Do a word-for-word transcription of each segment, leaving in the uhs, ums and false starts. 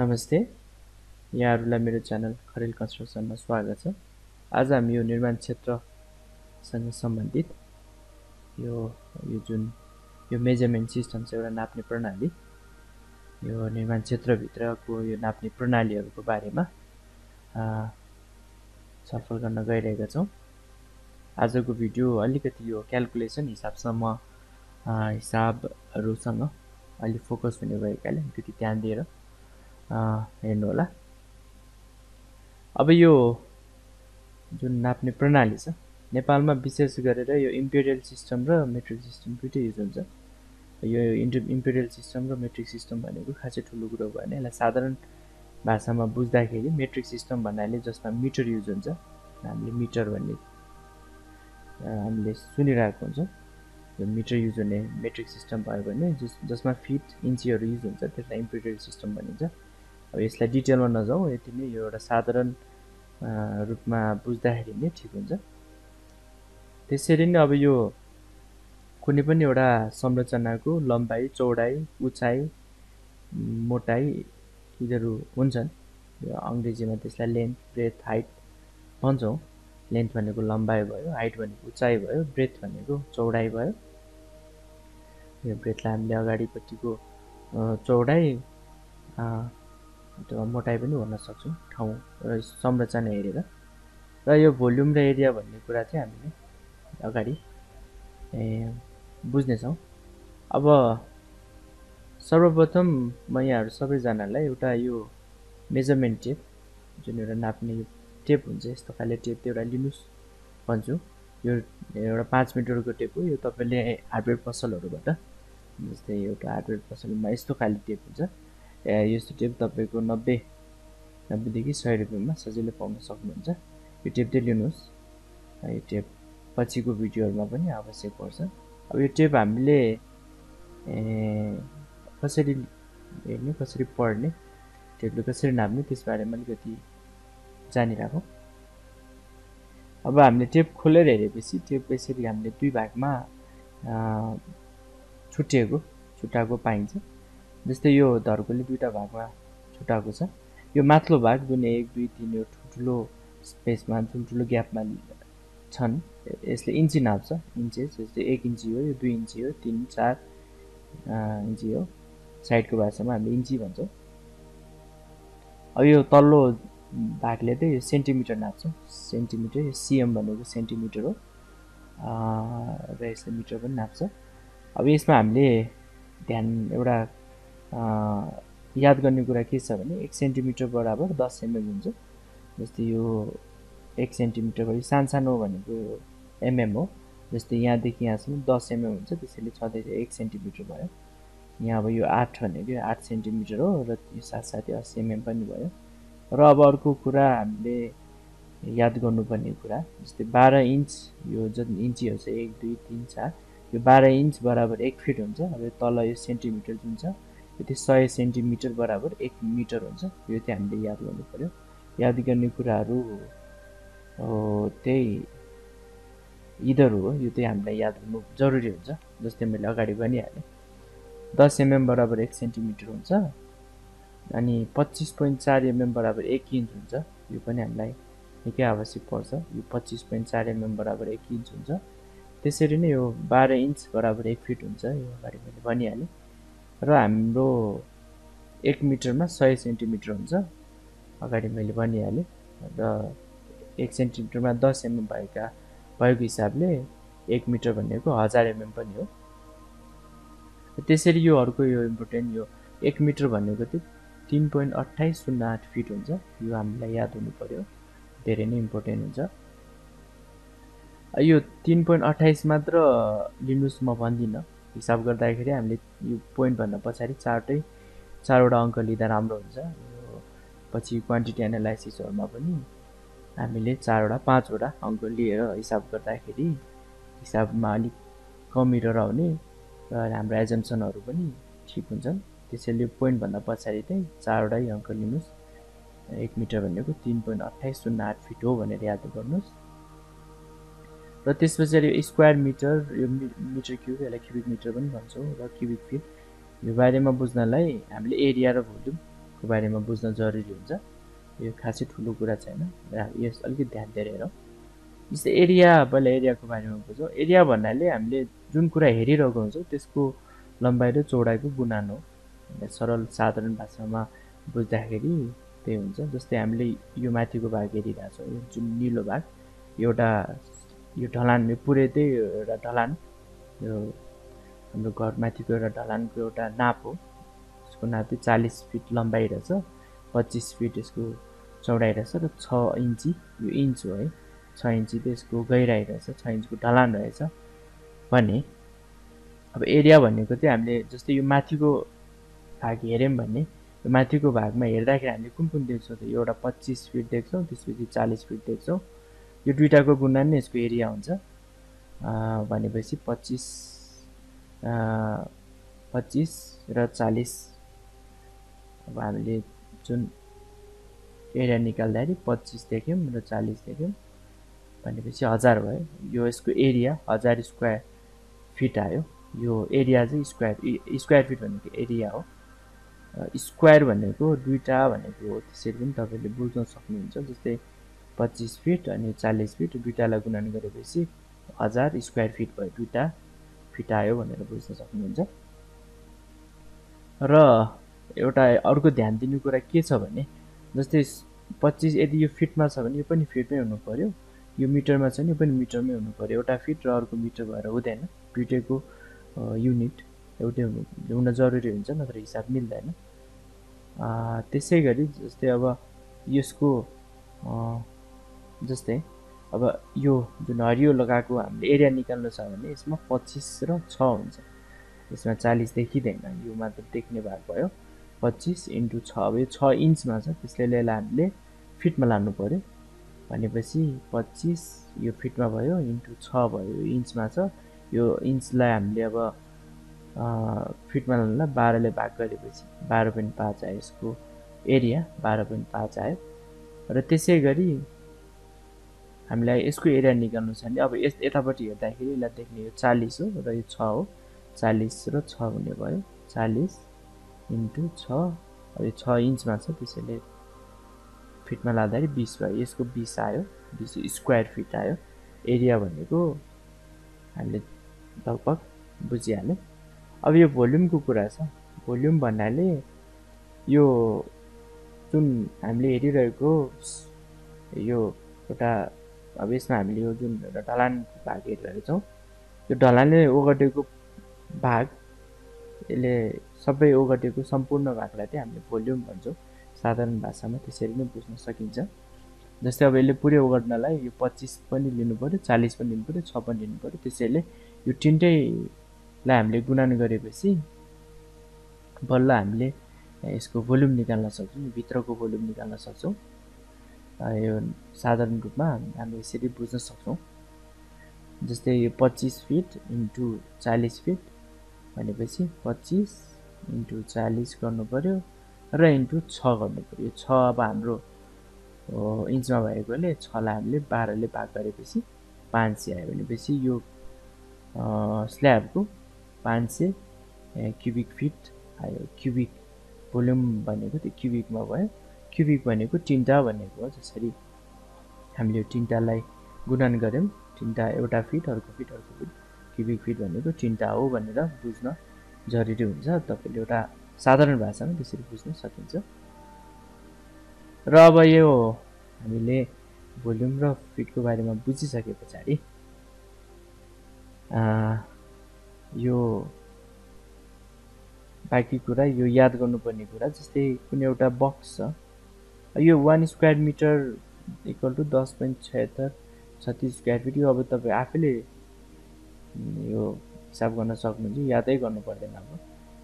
नमस्ते यहाँहरुलाई मेरो channel Kharel construction मा स्वागत छ। आज हामी यो निर्माण क्षेत्रसँग सम्बन्धित यो यो जुन यो मेजरमेन्ट सिस्टम छ, एउटा नाप्ने प्रणाली, यो निर्माण क्षेत्र भित्रको यो नाप्ने प्रणालीहरुको बारेमा छलफल गर्न गइरहेका छौं। आजको भिडियो अलिकति यो क्याल्कुलेसन हिसाबसम्म हिसाबहरुसँग अलि फोकस हुने भएकाले अलिकति ध्यान दिएर हेर्नु होला। अब यो जुन नाप्ने प्रणाली छ नेपालमा विशेष गरेर यो इम्पेरियल सिस्टम र मेट्रिक सिस्टम दुईटै युज हुन्छ। यो इम्पेरियल सिस्टम र मेट्रिक सिस्टम भनेको खासै ठुलो कुरो भएन। यसलाई साधारण भाषामा बुझ्दाखेरि मेट्रिक सिस्टम भन्नाले जसमा मिटर युज हुन्छ, हामीले मिटर भन्ने हामीले सुनिरहेको हुन्छ, यो मिटर युज हुने मेट्रिक सिस्टम भयो भने जस जसमा फिट इन्चीहरु युज हुन्छ त्यसलाई इम्पेरियल सिस्टम भनिन्छ। अब यसलाई डिटेलमा नजाऊ, यति नै यो एउटा साधारण रुपमा बुझ्दाखेरि नै ठिक हुन्छ। त्यसैले नै अब यो कुनै पनि एउटा संरचनाको लम्बाई, चौडाई, उचाइ, मोटाई यिनीहरू हुन्छन्। यो अंग्रेजीमा त्यसलाई लेन्थ, ब्रेथ, हाइट भन्छौँ। लेन्थ भनेको लम्बाई भयो, हाइट भनेको उचाइ भयो, ब्रेथ भनेको चौडाई भयो। यो ब्रेथलाई हामीले अगाडिपट्टिको चौडाई अथवा मोटाई पनि भन्न सक्छौँ ठाउँ र संरचना हेरेर। र यो भोल्युम र एरिया भन्ने कुरा चाहिँ हामीले अगाडि बुझ्नेछौँ। अब सर्वप्रथम म यहाँहरू सबैजनालाई एउटा यो मेजरमेन्ट टेप, जुन एउटा नाप्ने टेप हुन्छ, यस्तो खाले टेप एउटा लिनुस् भन्छु। यो एउटा पाँच मिटरको टेप हो। यो तपाईँले हार्डवेयर पसलहरूबाट, जस्तै एउटा हार्डवेयर पसलमा यस्तो खाले टेप हुन्छ, यस्तो टेप तपाईको नब्बे नब्बे देखि सय रुपैयाँमा सजिलै पाउन सक्नुहुन्छ। यो टेप चाहिँ लिनुहोस्, यो टेप पछिको भिडियोहरुमा पनि आवश्यक पर्छ। अब यो टेप हामीले कसरी हेर्ने, कसरी पढ्ने, टेपले कसरी नाप्ने त्यसबारेमा अलिकति जानिराखौँ। अब हामीले टेप खोलेर हेरेपछि टेप यसरी हामीले दुई भागमा छुटिएको छुटाएको पाइन्छ। जस्तै यो धर्कोले दुईटा भागमा छुटाएको छ। यो माथिल्लो भाग जुन एक दुई तीन यो ठुल्ठुलो स्पेसमा, ठुल्ठुलो ग्यापमा छन्, यसले इन्ची नाप्छ, इन्चेस। जस्तै एक इन्ची हो, यो दुई इन्ची हो, तीन चार इन्ची हो, साइडको भाषामा हामी इन्ची भन्छौँ। अब यो तल्लो भागले चाहिँ यो सेन्टिमिटर नाप्छ, सेन्टिमिटर। यो सिएम भनेको सेन्टिमिटर हो र यसले मिटर पनि नाप्छ। अब यसमा हामीले ध्यान एउटा याद गर्ने कुरा के छ भने एक सेन्टिमिटर बराबर दस एमएम हुन्छ। जस्तै यो एक सेन्टिमिटर भयो, सानसानो भनेको एमएम हो। जस्तै यहाँदेखि यहाँसम्म दस एमएम हुन्छ, त्यसैले छँदैछ एक सेन्टिमिटर भयो। यहाँ अब यो आठ भनेको आठ सेन्टिमिटर हो र यो साथसाथै अस्सी एमएम पनि भयो। र अब अर्को कुरा हामीले याद गर्नुपर्ने कुरा, जस्तै बाह्र इन्च, यो जुन इन्चीहरू छ एक दुई तिन चार, यो बाह्र इन्च बराबर एक फिट हुन्छ। अब यो तल यो सेन्टिमिटर जुन छ त्यो सय सेन्टिमिटर बराबर एक मिटर हुन्छ। यो चाहिँ हामीले याद गर्नु पर्यो। याद गर्ने कुराहरू त्यही इधर हो, यो चाहिँ हामीलाई याद गर्नु जरुरी हुन्छ। जस्तै मैले अगाडि भनिहालेँ दस एमएम बराबर एक सेन्टिमिटर हुन्छ, अनि पच्चिस पोइन्ट चार एमएम बराबर एक इन्च हुन्छ। यो पनि हामीलाई निकै आवश्यक पर्छ। यो पच्चिस पोइन्ट चार एमएम बराबर एक इन्च हुन्छ। त्यसरी नै यो बाह्र इन्च बराबर एक फिट हुन्छ, यो अगाडि मैले भनिहालेँ। र हाम्रो एक मिटरमा सय सेन्टिमिटर हुन्छ, अगाडि मैले भनिहालेँ। र एक सेन्टिमिटरमा दस एमएम भएका भएको हिसाबले एक मिटर भनेको हजार एमएम पनि हो। त्यसरी यो अर्को यो इम्पोर्टेन्ट, यो एक मिटर भनेको चाहिँ तिन पोइन्ट अट्ठाइस शून्य आठ फिट हुन्छ। यो हामीलाई याद हुनु पर्यो, धेरै नै इम्पोर्टेन्ट हुन्छ। यो तिन पोइन्ट अट्ठाइस मात्र लिनुहोस् म भन्दिनँ। हिसाब गर्दाखेरि हामीले यो पोइन्टभन्दा पछाडि चारटै चारवटा अङ्क लिँदा राम्रो हुन्छ। यो पछि क्वान्टिटी एनालाइसिसहरूमा पनि हामीले चारवटा पाँचवटा अङ्क लिएर हिसाब गर्दाखेरि हिसाबमा अलिक कमी रहने र हाम्रो एजम्पसनहरू पनि ठिक हुन्छन्। त्यसैले पोइन्टभन्दा पछाडि चाहिँ चारवटै अङ्क लिनुहोस्। एक मिटर भनेको तिन पोइन्ट अट्ठाइस शून्य आठ फिट हो भनेर याद गर्नुहोस्। र त्यस पछाडि यो स्क्वायर मिटर, यो मिटर क्युब, यसलाई क्युबिक मिटर पनि भन्छौँ, र क्युबिक फिट। यो बारेमा बुझ्नलाई हामीले एरिया र भोल्युम को बारेमा बुझ्न जरुरी हुन्छ। यो खासै ठुलो कुरा छैन, यस अलिकति ध्यान दिएर हेरौँ। जस्तै एरिया, पहिला एरियाको बारेमा बुझौँ। एरिया भन्नाले हामीले जुन कुरा हेरिरहेको हुन्छौँ त्यसको लम्बाइ र चौडाइको गुणन हो। सरल साधारण भाषामा बुझ्दाखेरि त्यही हुन्छ। जस्तै हामीले यो माथिको भाग हेरिरहेको छौँ, यो जुन निलो भाग एउटा यो ढलानले पुरै त्यही एउटा ढलान, यो हाम्रो घरमाथिको एउटा ढलानको एउटा नाप हो। यसको नाप चाहिँ चालीस फिट लम्बाइ रहेछ, पच्चीस फिट यसको चौडाइ रहेछ र छ इन्ची, यो इन्च हो है, छ इन्ची त्यसको गहिराइ रहेछ, छ इन्चको ढलान रहेछ भने। अब एरिया भनेको चाहिँ हामीले जस्तै यो माथिको भाग हेऱ्यौँ भने यो माथिको भागमा हेर्दाखेरि हामीले कुन कुन देख्छौँ त, एउटा पच्चिस फिट देख्छौँ, त्यसपछि चालिस फिट देख्छौँ। यो दुईटाको गुणन नै यसको एरिया हुन्छ। भनेपछि पच्चिस पच्चिस र चालीस, अब हामीले जुन एरिया निकाल्दाखेरि पच्चिस देख्यौँ र चालीस देख्यौँ भनेपछि हजार भयो। यो यसको एरिया हजार स्क्वायर फिट आयो। यो एरिया चाहिँ स्क्वायर, स्क्वायर फिट भनेको एरिया हो। स्क्वायर भनेको दुईवटा भनेको हो, त्यसरी पनि तपाईँले बुझ्न सक्नुहुन्छ। जस्तै पच्चीस फिट अनि चालीस फिट दुईवटालाई गुणन गरेपछि हजार स्क्वायर फिट भयो, दुईवटा फिट आयो भनेर बुझ्न सक्नुहुन्छ। र एउटा अर्को ध्यान दिने कुरा के छ भने जस्तै पच्चीस यदि यो फिटमा छ भने यो पनि फिटमै हुनु पऱ्यो, यो मिटरमा छ भने यो पनि मिटरमै हुनु पऱ्यो। एउटा फिट र अर्को मिटर भएर हुँदैन, दुईटैको युनिट एउटै हुनु हुन जरुरी हुन्छ, नत्र हिसाब मिल्दैन। त्यसै गरी जस्तै अब यसको जस्तै अब यो जुन हरियो लगाएको हामीले एरिया निकाल्नु छ भने यसमा पच्चिस र छ हुन्छ, यसमा चालीस देखिँदैन, यो मात्र देख्ने भाग भयो। पच्चिस इन्टु छ, अब यो छ इन्चमा छ, त्यसले ल्याएर हामीले फिटमा लानु पऱ्यो भनेपछि पच्चिस यो फिटमा भयो इन्टु छ भयो, यो इन्चमा छ, यो इन्चलाई हामीले अब फिटमा लानुलाई बाह्रले भाग गरेपछि बाह्र पोइन्ट पाँच आयो, यसको एरिया बाह्र पोइन्ट पाँच आयो। र त्यसै गरी हामीलाई यसको एरिया निकाल्नु छ भने अब यस यतापट्टि हेर्दाखेरि यसलाई देख्ने यो चालीस हो र यो छ हो, चालीस र छ हुने भयो, चालीस इन्टु छ, यो छ इन्चमा छ त्यसैले फिटमा लाँदाखेरि बिस भयो, यसको बिस आयो, बिस स्क्वायर फिट आयो। एरिया भनेको हामीले लगभग बुझिहाल्यौँ। अब यो भोल्युमको कुरा छ। भोल्युम भन्नाले यो जुन हामीले हेरिरहेको यो एउटा, अब यसमा हामीले यो जुन एउटा ढलान भाग हेरिरहेको छौँ, यो ढलानले ओगटेको भाग, यसले सबै ओगटेको सम्पूर्ण भागलाई चाहिँ हामीले भोल्युम भन्छौँ साधारण भाषामा, त्यसरी नै बुझ्न सकिन्छ। जस्तै अब यसले पुरै ओगट्नलाई यो पच्चिस पनि लिनु पऱ्यो, चालिस पनि लिनु पऱ्यो, छ पनि लिनु पऱ्यो, त्यसैले यो तिनटैलाई हामीले गुणन गरेपछि बल्ल हामीले यसको भोल्युम निकाल्न सक्छौँ, भित्रको भोल्युम निकाल्न सक्छौँ। यो साधारण रूपमा हामी यसरी बुझ्न सक्छौँ। जस्तै यो पच्चिस फिट इन्टु चालिस फिट भनेपछि पच्चिस इन्टु चालिस गर्नुपऱ्यो र इन्टु छ गर्नुपऱ्यो। यो छ अब हाम्रो इन्चमा भएकोले छलाई हामीले बाह्रले भाग गरेपछि पाँच सय आयो भनेपछि यो स्ल्याबको पाँच सय क्युबिक फिट आयो। क्युबिक भोल्युम भनेको त्यो क्युबिकमा भयो। क्युबिक भनेको तिनवटा भनेको हो, जसरी हामीले यो तिनवटालाई गुणन गऱ्यौँ, तिनवटा एउटा फिट अर्को फिट अर्को फिट, क्युबिक फिट भनेको तिनवटा हो भनेर बुझ्न जरुरी हुन्छ। तपाईँले एउटा साधारण भाषामा त्यसरी बुझ्न सकिन्छ। र अब यो हामीले भोल्युम र फिटको बारेमा बुझिसके पछाडि यो बाँकी कुरा यो याद गर्नुपर्ने कुरा, जस्तै कुनै एउटा बक्स छ, यो one square metre equal to दस पोइन्ट छत्तर छत्तिस स्क्वायर फिट, यो अब तपाईँ आफैले यो हिसाब गर्न सक्नुहुन्छ, यादै गर्नु पर्दैन अब,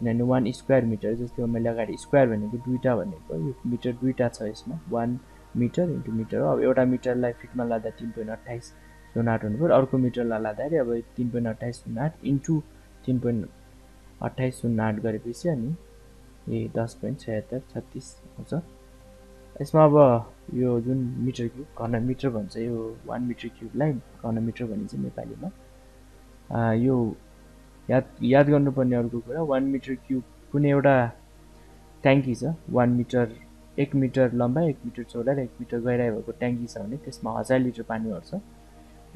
किनभने वान स्क्वायर मिटर जस्तै मैले अगाडि स्क्वायर भनेको दुईवटा भनेको यो मिटर दुईवटा छ, यसमा वान मिटर इन्टु मिटर हो। अब एउटा मिटरलाई फिटमा लाँदा तिन पोइन्ट अट्ठाइस शून्य आठ हुनु पऱ्यो, अर्को मिटरलाई लाँदाखेरि अब तिन पोइन्ट अट्ठाइस शून्य आठ इन्टु तिन पोइन्ट अट्ठाइस शून्य आठ गरेपछि अनि ए दस पोइन्ट छत्तर छत्तिस आउँछ। यसमा अब यो जुन मिटर क्युब घन मिटर भन्छ, यो वान मिटर क्युबलाई घन मिटर भनिन्छ नेपालीमा। यो याद याद गर्नुपर्ने अर्को कुरा, वान मिटर क्युब कुनै एउटा ट्याङ्की छ वन मिटर एक मिटर लम्बा एक मिटर चौडा र एक मिटर गहिराई भएको ट्याङ्की छ भने त्यसमा हजार लिटर पानी आउँछ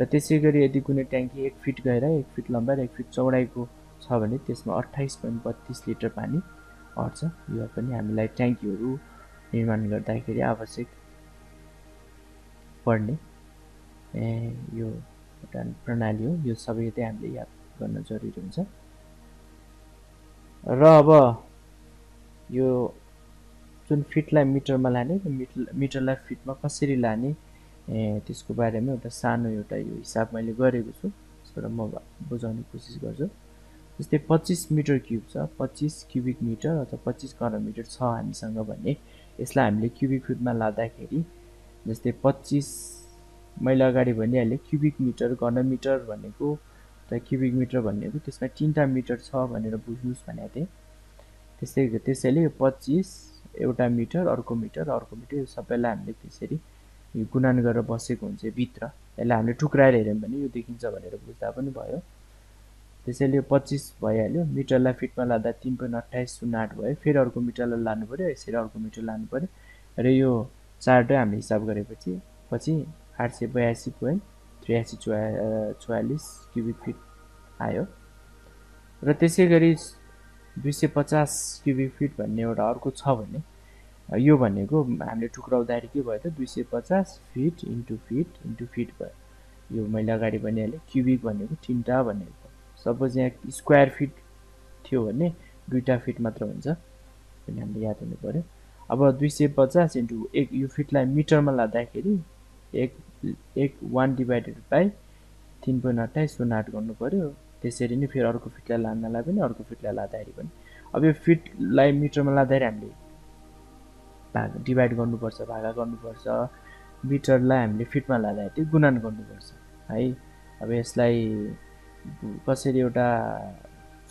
र त्यसैगरी यदि कुनै ट्याङ्की एक फिट गहिराई एक फिट लम्बा र एक फिट चौडाईको छ भने त्यसमा अट्ठाइस पॉइंट बत्तीस लिटर पानी आउँछ। यो पनि हामीलाई ट्याङ्कीहरू निर्माण गर्दाखेरि आवश्यक पर्ने यो एउटा प्रणाली हो। यो सबै चाहिँ हामीले याद गर्न जरुरी हुन्छ। र अब यो जुन फिटलाई मिटरमा लाने र मिटरलाई फिटमा कसरी लाने त्यसको बारेमा एउटा सानो एउटा यो हिसाब मैले गरेको छु, त्यसबाट म बुझाउने कोसिस गर्छु। जस्तै पच्चीस मिटर क्यूब छ, पच्चीस क्यूबिक मिटर अथवा पच्चीस घन मिटर छ हामीसँग भने यसलाई हामीले क्यूबिक फिटमा लाँदाखेरि जस्तै पच्चीस मैले अगाडि भनिहालेँ क्यूबिक मिटर घन मिटर भनेको र क्यूबिक मिटर भनेको त्यसमा तीनटा मिटर छ भनेर बुझ्नुस् भनेको थिएँ। त्यसै त्यसैले यो पच्चीस एउटा मिटर अर्को मिटर अर्को मिटर यो सबैलाई हामीले त्यसरी गुणन गरेर बसेको हुन्छ भित्र। यसलाई हामीले टुक्राएर हेर्यौँ भने यो देखिन्छ भनेर बुझ्दा पनि भयो। त्यसैले यो पच्चीस भइहाल्यो, मिटरलाई फिटमा लाँदा तीन पोइन्ट अट्ठाइस शून्य आठ भयो, फेरि अर्को मिटरलाई लानु पऱ्यो, यसरी अर्को मिटर लानु पऱ्यो र यो चार्टै हामीले हिसाब गरेपछि पछि आठ सय बयासी पोइन्ट त्रियासी चुवा चौवालीस क्युबिक फिट आयो। र त्यसै गरी दुई सौ पचास क्यूबिक फिट भन्ने एउटा अर्को छ भने यो भनेको हामीले टुक्राउँदाखेरि के भयो त दुई सौ पचास feet into feet into feet भयो। यो मैले अगाडि भनिहालेँ क्यूबिक भनेको तीनटा भनेको, सपोज यहाँ स्क्वायर फिट थियो भने दुईटा फिट मात्र हुन्छ भन्ने हामीले याद हुनु पऱ्यो। अब दुई सौ पचास इंटू एक यो फिटलाई मिटरमा लाँदाखेरि एक एक वन डिवाइडेड बाई तीन पोइन्ट अट्ठाइस शून्य आठ गर्नु पऱ्यो। त्यसरी नै फेरि अर्को फिटलाई लानलाई पनि अर्को फिटलाई लाँदाखेरि पनि अब यो फिटलाई मिटरमा लाँदाखेरि हामीले भाग डिभाइड गर्नुपर्छ, भागा गर्नुपर्छ, मिटरलाई हामीले फिटमा लाँदाखेरि गुणन गर्नुपर्छ है। अब यसलाई कसरी एउटा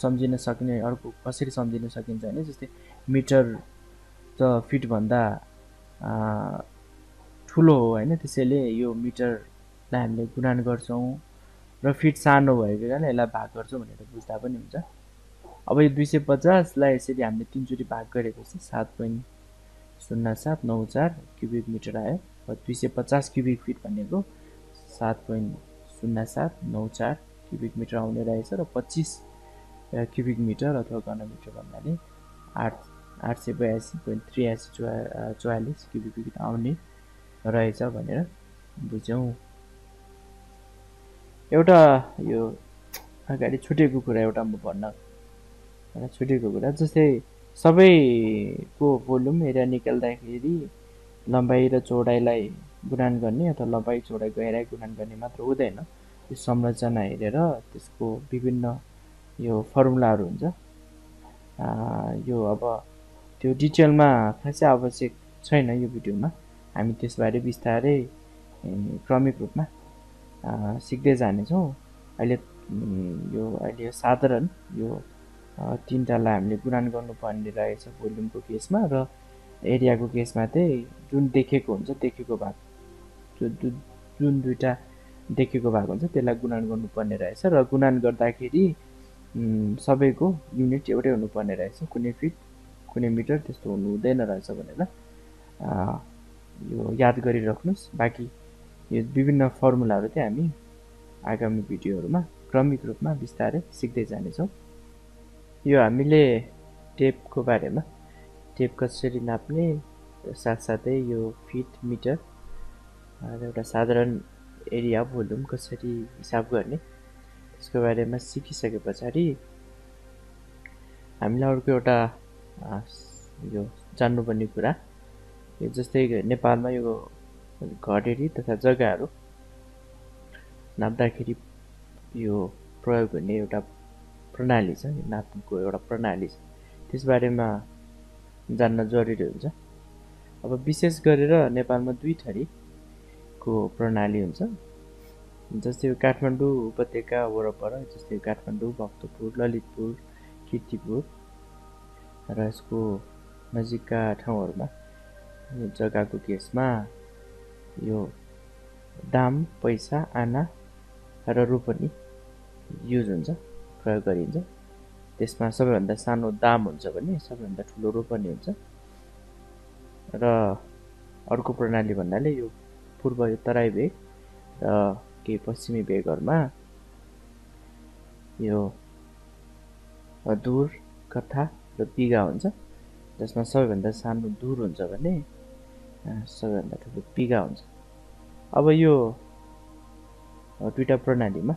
सम्झिन सकिने अर्को कसरी सम्झिन सकिन्छ भने जस्तै मिटर त फिटभन्दा ठुलो हो होइन, त्यसैले यो मिटरलाई हामीले गुणन गर्छौँ र फिट सानो भएको कारणले यसलाई भाग गर्छौँ भनेर बुझ्दा पनि हुन्छ। अब यो दुई सौ पचासलाई यसरी हामीले तीनचोटि भाग गरेपछि सात पोइन्ट शून्य सात नौ चार क्युबिक मिटर आयो। दुई सौ पचास क्युबिक फिट भनेको सात पोइन्ट शून्य सात नौ चार क्युबिक मिटर आउने रहेछ र पच्चिस क्युबिक मिटर अथवा घन मिटर भन्नाले आठ आठ सय बयासी पोइन्ट त्रियासी चौवा चौवालीस क्युबिक फिट आउने रहेछ भनेर बुझ्यौँ। एउटा यो अगाडि छुटेको कुरा एउटा म भन्न एउटा छुटेको कुरा जस्तै सबैको भोल्युम हेरेर निकाल्दाखेरि लम्बाइ र चौडाइलाई गुणन गर्ने अथवा लम्बाइ चौडाइ गहिराई गुणन गर्ने मात्र हुँदैन, यो संरचना हेरेर त्यसको विभिन्न यो फर्मुलाहरू हुन्छ। यो अब त्यो डिटेलमा खासै आवश्यक छैन यो भिडियोमा, हामी त्यसबारे बिस्तारै क्रमिक रूपमा सिक्दै जानेछौँ। अहिले यो अहिले साधारण यो तीनटालाई हामीले गुणन गर्नुपर्ने रहेछ भोल्युमको केसमा र एरियाको केसमा चाहिँ जुन देखेको हुन्छ देखेको भाग जुन जुन दुईवटा देखेको भाग हुन्छ त्यसलाई गुणन गर्नुपर्ने रहेछ र गुणन गर्दाखेरि सबैको युनिट एउटै हुनुपर्ने रहेछ, कुनै फिट कुनै मिटर त्यस्तो हुनु हुँदैन रहेछ भनेर यो याद गरिराख्नुहोस्। बाँकी यो विभिन्न फर्मुलाहरू चाहिँ हामी आगामी भिडियोहरूमा क्रमिक रूपमा बिस्तारै सिक्दै जानेछौँ। यो हामीले टेपको बारेमा टेप कसरी नाप्ने साथसाथै यो फिट मिटर एउटा साधारण एरिया भोल्युम कसरी हिसाब गर्ने त्यसको बारेमा सिकिसके पछाडि हामीलाई अर्को एउटा यो जान्नुपर्ने कुरा यो जस्तै नेपालमा यो घडेरी तथा जग्गाहरू नाप्दाखेरि यो प्रयोग हुने एउटा प्रणाली छ, यो नाप्नुको एउटा प्रणाली छ, त्यसबारेमा जान्न जरुरी हुन्छ। अब विशेष गरेर नेपालमा दुई थरीको प्रणाली हुन्छ, जस्तै काठमाडौँ उपत्यका वरपर जस्तै काठमाडौँ भक्तपुर ललितपुर कीर्तिपुर र यसको नजिकका ठाउँहरूमा जग्गाको केसमा यो दाम पैसा आना र रोपनी युज हुन्छ प्रयोग गरिन्छ। त्यसमा सबैभन्दा सानो दाम हुन्छ भने सबैभन्दा ठूलो रोपनी हुन्छ र अर्को प्रणाली भन्नाले यो पूर्व यो तराई भेग र के पश्चिमी भेगहरुमा यो दूर कथा र बिगा हुन्छ जसमा सबैभन्दा सानो दूर हुन्छ भने सबैभन्दा ठूलो बिगा हुन्छ। अब यो दुईटा प्रणालीमा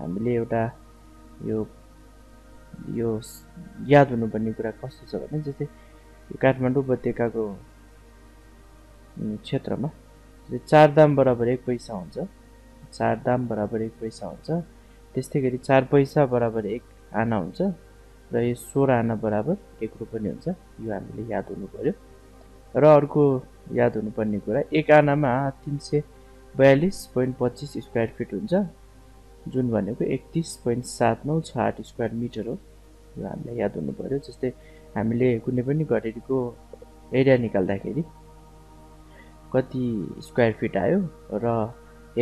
हामीले एउटा यो यो याद हुनुपर्ने कुरा कस्तो छ भने जस्तै काठमाडौँ उपत्यकाको क्षेत्रमा चार दाम बराबर एक पैसा हुन्छ, चार दाम बराबर एक पैसा हुन्छ, त्यस्तै गरी चार पैसा बराबर एक आना हुन्छ र यो सोह्र आना बराबर एक रुपैयाँ हुन्छ। यो हामीले याद हुनु पर्यो। र अर्को याद हुनुपर्ने कुरा एक आनामा तीन सय बयालीस पोइन्ट पच्चीस स्क्वायर फिट हुन्छ जुन भनेको एकतीस दशमलव सात नौ छ आठ स्क्वायर मिटर हो। यो हामीलाई याद हुनु पर्यो। जस्तै हामीले कुनै पनि घडेरीको एरिया निकाल्दाखेरि कति स्क्वायर फिट आयो र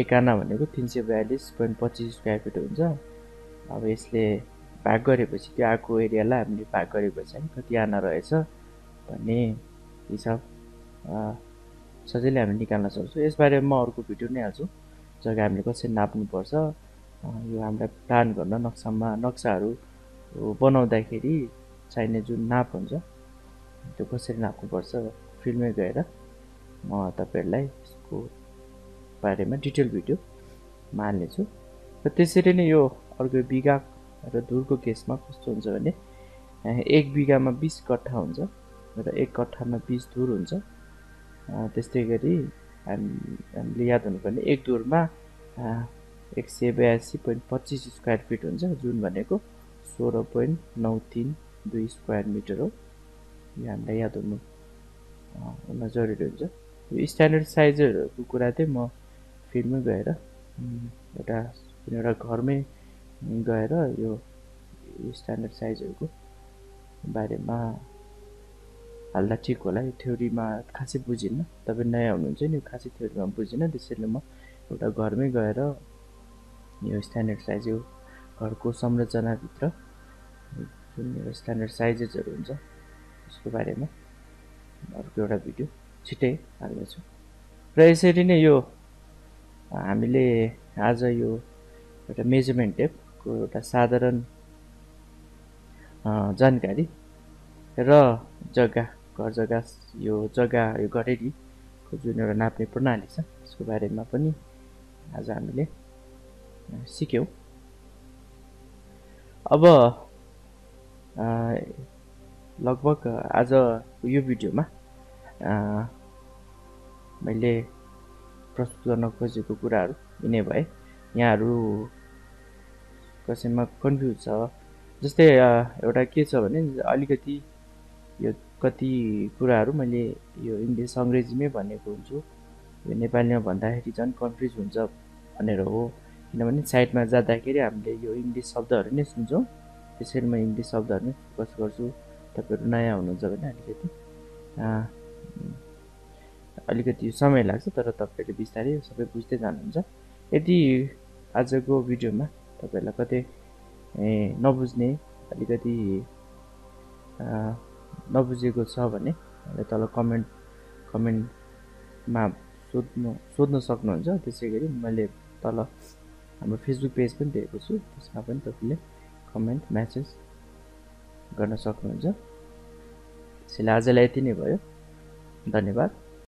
एक आना भनेको तीन सय बयालीस दशमलव पच्चीस स्क्वायर फिट हुन्छ। अब यसले भाग गरेपछि त्यो आको एरियालाई हामीले भाग गरेपछि कति आना रहेछ भन्ने हिसाब सजिलै हामी निकाल्न सक्छौँ। यसबारे म अर्को भिडियो नै हाल्छु जग्गा हामीले कसरी नाप्नुपर्छ यो हामीलाई प्लान गर्न नक्सामा नक्साहरू बनाउँदाखेरि चाहिने जुन नाप हुन्छ त्यो कसरी नाप्नुपर्छ फिल्डमै गएर म तपाईहरुलाई यसको बारेमा डिटेल भिडियो हाल्नेछु। र त्यसरी नै यो अर्को बिघा र दूरको केसमा कस्तो हुन्छ भने एक बिघामा बीस कट्ठा हुन्छ र एक कट्ठामा बीस दूर हुन्छ। त्यस्तै गरी हामीले याद हुनुपर्ने एक दूरमा एक सय बयासी पोइन्ट पच्चीस स्क्वायर फिट हुन्छ जुन भनेको सोह्र पोइन्ट नौ तीन दुई स्क्वायर मिटर हो। यो हामीलाई याद हुनु हुन जरुरी हुन्छ। यो स्ट्यान्डर्ड साइजहरूको कुरा चाहिँ म फिल्डमै गएर एउटा कुनै एउटा घरमै गएर यो स्ट्यान्डर्ड साइजहरूको बारेमा हाल्दा ठिक होला। यो थ्योरीमा खासै बुझिनँ, तपाईँ नयाँ हुनुहुन्छ नि, यो खासै थ्योरीमा बुझिनँ, त्यसैले म एउटा घरमै गएर यो स्ट्यान्डर्ड साइज यो घरको संरचनाभित्र जुन यो स्ट्यान्डर्ड साइजेसहरू हुन्छ त्यसको बारेमा अर्को एउटा भिडियो छिट्टै हाल्नेछु। र यसरी नै यो हामीले आज यो एउटा मेजरमेन्ट टेपको एउटा साधारण जानकारी र जग्गा घर जग्गा यो जग्गा यो घडेरीको जुन एउटा नाप्ने प्रणाली छ त्यसको बारेमा पनि आज हामीले सिक्यौं। अब लगभग आज यो भिडियोमा मैले प्रस्तुत गर्न खोजेको कुराहरू यिनै भए। यहाँहरू कसैमा कन्फ्युज छ जस्तै एउटा के छ भने अलिकति यो कति कुराहरू मैले यो इङ्ग्लिस अङ्ग्रेजीमै भनेको हुन्छु, यो नेपालीमा भन्दाखेरि झन् कन्फ्युज हुन्छ भनेर हो। किनभने साइटमा जाँदाखेरि हामीले यो इङ्ग्लिस शब्दहरू नै सुन्छौँ, त्यसरी म इङ्ग्लिस शब्दहरू नै फोकस गर्छु। तपाईँहरू नयाँ हुनुहुन्छ भने अलिकति अलिकति समय लाग्छ तर तपाईँहरूले बिस्तारै सबै बुझ्दै जानुहुन्छ। यदि आजको भिडियोमा तपाईँहरूलाई कतै नबुझ्ने अलिकति नबुझेको छ भने तल कमेन्ट कमेन्टमा सोध्नु सोध्न सक्नुहुन्छ। त्यसै गरी मैले तल हाम्रो फेसबुक पेज पनि दिएको छु, त्यसमा पनि तपाईँले कमेन्ट म्यासेज गर्न सक्नुहुन्छ। त्यसैले आजलाई यति नै भयो। धन्यवाद।